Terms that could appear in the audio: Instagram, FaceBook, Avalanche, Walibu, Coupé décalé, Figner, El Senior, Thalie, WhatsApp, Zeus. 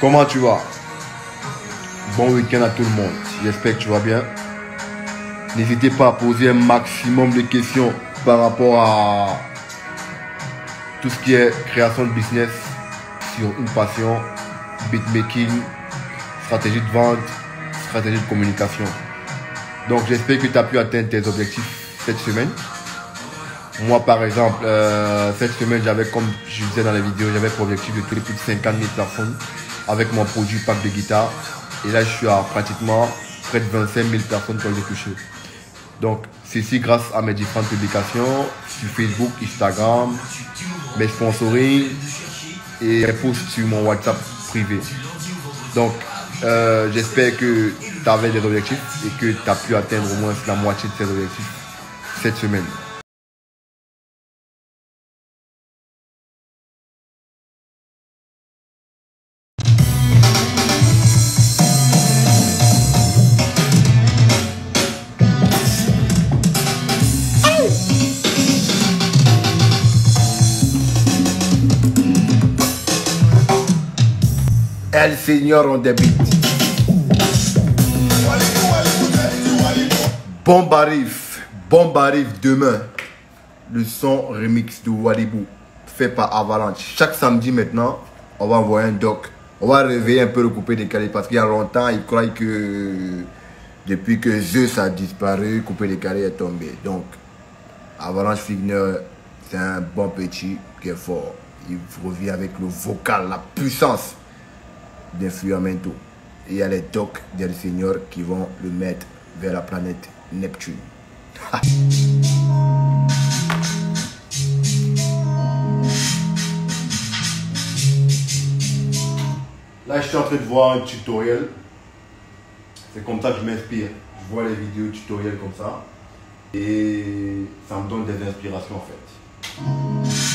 Comment tu vas? Bon week-end à tout le monde. J'espère que tu vas bien. N'hésitez pas à poser un maximum de questions par rapport à tout ce qui est création de business sur une passion, beatmaking, stratégie de vente, stratégie de communication. Donc j'espère que tu as pu atteindre tes objectifs cette semaine. Moi par exemple, cette semaine j'avais, comme je disais dans la vidéo, j'avais pour objectif de toucher plus de 50 000 personnes avec mon produit pack de guitare. Et là je suis à pratiquement près de 25 000 personnes que j'ai touchées. Donc ceci grâce à mes différentes publications sur Facebook, Instagram, mes sponsorings et mes posts sur mon WhatsApp privé. Donc j'espère que tu avais des objectifs et que tu as pu atteindre au moins la moitié de tes objectifs cette semaine. El Senior on the beat. Bombe arrive demain. Le son remix de Walibu fait par Avalanche. Chaque samedi maintenant, on va envoyer un doc. On va réveiller un peu le coupé décalé parce qu'il y a longtemps, ils croient que depuis que Zeus a disparu, coupé décalé est tombé. Donc, Avalanche Figner, c'est un bon petit qui est fort. Il revient avec le vocal, la puissance d'influamento. Et il y a les tocs d'El Senior qui vont le mettre vers la planète Neptune. Là je suis en train de voir un tutoriel. C'est comme ça que je m'inspire. Je vois les vidéos tutoriels comme ça et ça me donne des inspirations en fait.